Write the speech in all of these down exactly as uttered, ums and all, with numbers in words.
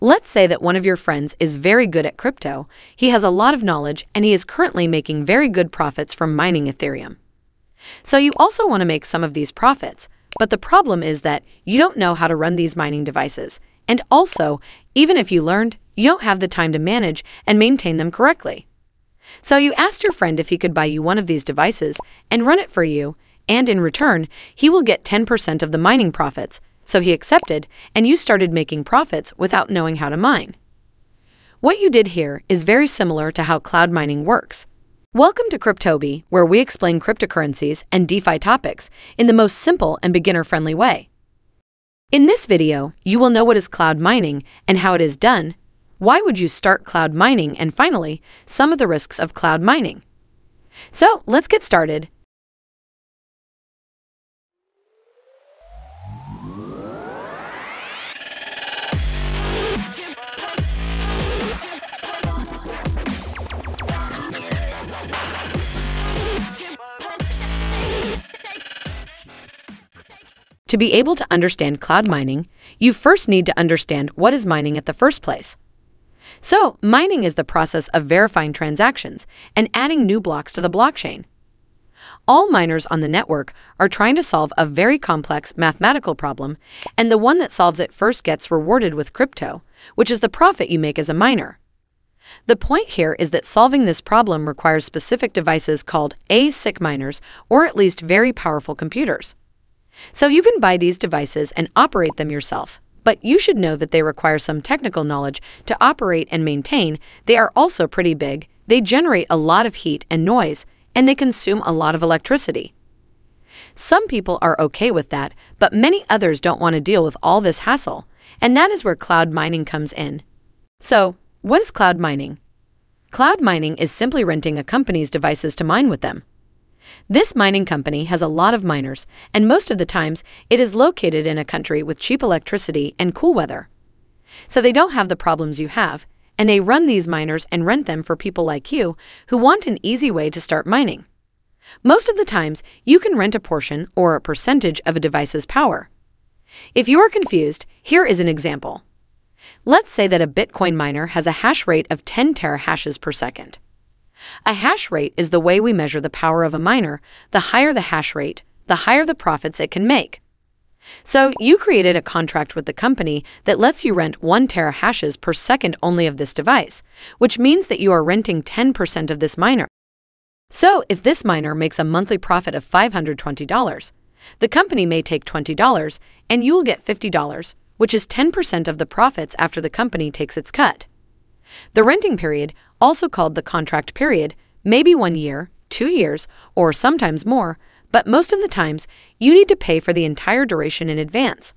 Let's say that one of your friends is very good at crypto, he has a lot of knowledge, and he is currently making very good profits from mining Ethereum. So you also want to make some of these profits, but the problem is that you don't know how to run these mining devices, and also, even if you learned, you don't have the time to manage and maintain them correctly. So you asked your friend if he could buy you one of these devices and run it for you, and in return, he will get ten percent of the mining profits. So he accepted, and you started making profits without knowing how to mine. What you did here is very similar to how cloud mining works. Welcome to Cryptobie, where we explain cryptocurrencies and DeFi topics in the most simple and beginner-friendly way. In this video, you will know what is cloud mining and how it is done, why would you start cloud mining, and finally, some of the risks of cloud mining. So, let's get started. To be able to understand cloud mining, you first need to understand what is mining at the first place. So, mining is the process of verifying transactions and adding new blocks to the blockchain. All miners on the network are trying to solve a very complex mathematical problem, and the one that solves it first gets rewarded with crypto, which is the profit you make as a miner. The point here is that solving this problem requires specific devices called A S I C miners, or at least very powerful computers. So you can buy these devices and operate them yourself, but you should know that they require some technical knowledge to operate and maintain. They are also pretty big, they generate a lot of heat and noise, and they consume a lot of electricity. Some people are okay with that, but many others don't want to deal with all this hassle, and that is where cloud mining comes in. So, what is cloud mining? Cloud mining is simply renting a company's devices to mine with them. This mining company has a lot of miners, and most of the times, it is located in a country with cheap electricity and cool weather. So they don't have the problems you have, and they run these miners and rent them for people like you who want an easy way to start mining. Most of the times, you can rent a portion or a percentage of a device's power. If you are confused, here is an example. Let's say that a Bitcoin miner has a hash rate of ten terahashes per second. A hash rate is the way we measure the power of a miner. The higher the hash rate, the higher the profits it can make. So, you created a contract with the company that lets you rent one terahashes per second only of this device, which means that you are renting ten percent of this miner. So, if this miner makes a monthly profit of five hundred twenty dollars, the company may take twenty dollars and you will get fifty dollars, which is ten percent of the profits after the company takes its cut. The renting period, also called the contract period, may be one year, two years, or sometimes more, but most of the times, you need to pay for the entire duration in advance.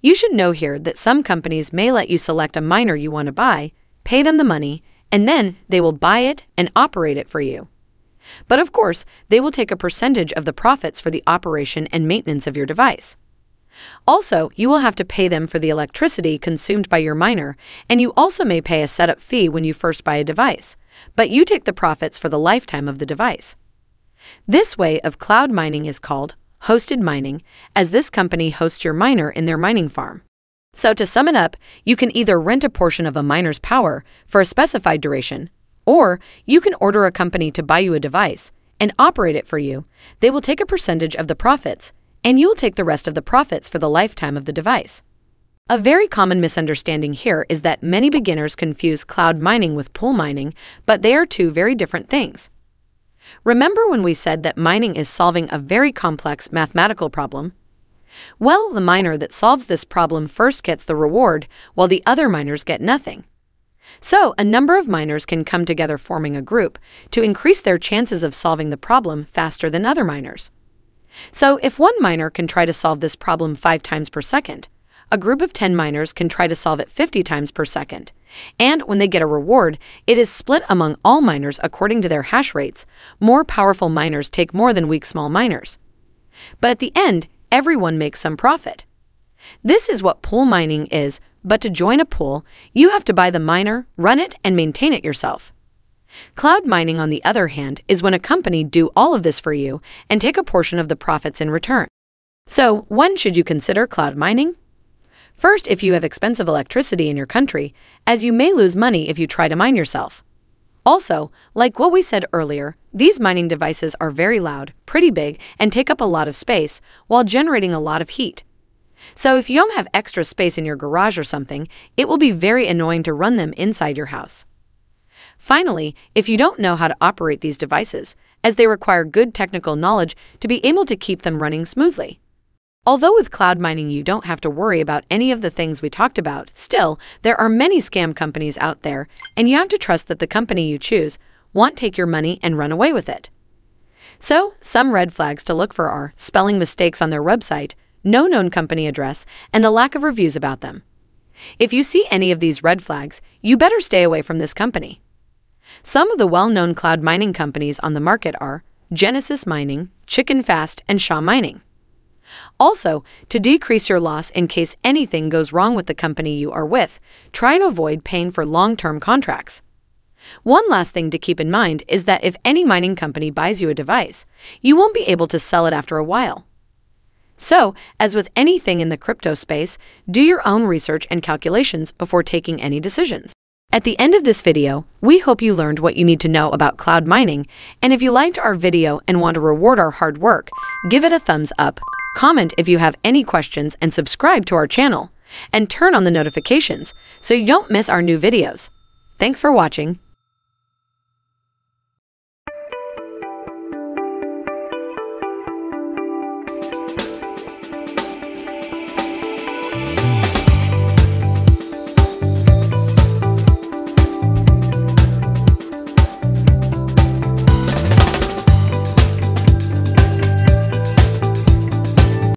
You should know here that some companies may let you select a miner you want to buy, pay them the money, and then they will buy it and operate it for you. But of course, they will take a percentage of the profits for the operation and maintenance of your device. Also, you will have to pay them for the electricity consumed by your miner, and you also may pay a setup fee when you first buy a device, but you take the profits for the lifetime of the device. This way of cloud mining is called hosted mining, as this company hosts your miner in their mining farm. So to sum it up, you can either rent a portion of a miner's power for a specified duration, or you can order a company to buy you a device and operate it for you. They will take a percentage of the profits, and you'll take the rest of the profits for the lifetime of the device. A very common misunderstanding here is that many beginners confuse cloud mining with pool mining, but they are two very different things. Remember when we said that mining is solving a very complex mathematical problem? Well, the miner that solves this problem first gets the reward, while the other miners get nothing. So, a number of miners can come together forming a group to increase their chances of solving the problem faster than other miners. So, if one miner can try to solve this problem five times per second, a group of ten miners can try to solve it fifty times per second, and when they get a reward, it is split among all miners according to their hash rates. More powerful miners take more than weak small miners. But at the end, everyone makes some profit. This is what pool mining is, but to join a pool, you have to buy the miner, run it, and maintain it yourself. Cloud mining, on the other hand, is when a company do all of this for you and take a portion of the profits in return. So, when should you consider cloud mining? First, if you have expensive electricity in your country, as you may lose money if you try to mine yourself. Also, like what we said earlier, these mining devices are very loud, pretty big, and take up a lot of space, while generating a lot of heat. So if you don't have extra space in your garage or something, it will be very annoying to run them inside your house. Finally, if you don't know how to operate these devices, as they require good technical knowledge to be able to keep them running smoothly. Although with cloud mining you don't have to worry about any of the things we talked about, still, there are many scam companies out there, and you have to trust that the company you choose won't take your money and run away with it. So, some red flags to look for are spelling mistakes on their website, no known company address, and the lack of reviews about them. If you see any of these red flags, you better stay away from this company. Some of the well-known cloud mining companies on the market are Genesis Mining, ChickenFast, and Shaw Mining. Also, to decrease your loss in case anything goes wrong with the company you are with, try to avoid paying for long-term contracts. One last thing to keep in mind is that if any mining company buys you a device, you won't be able to sell it after a while. So, as with anything in the crypto space, do your own research and calculations before taking any decisions. At the end of this video, we hope you learned what you need to know about cloud mining, and if you liked our video and want to reward our hard work, give it a thumbs up, comment if you have any questions, and subscribe to our channel, and turn on the notifications so you don't miss our new videos. Thanks for watching.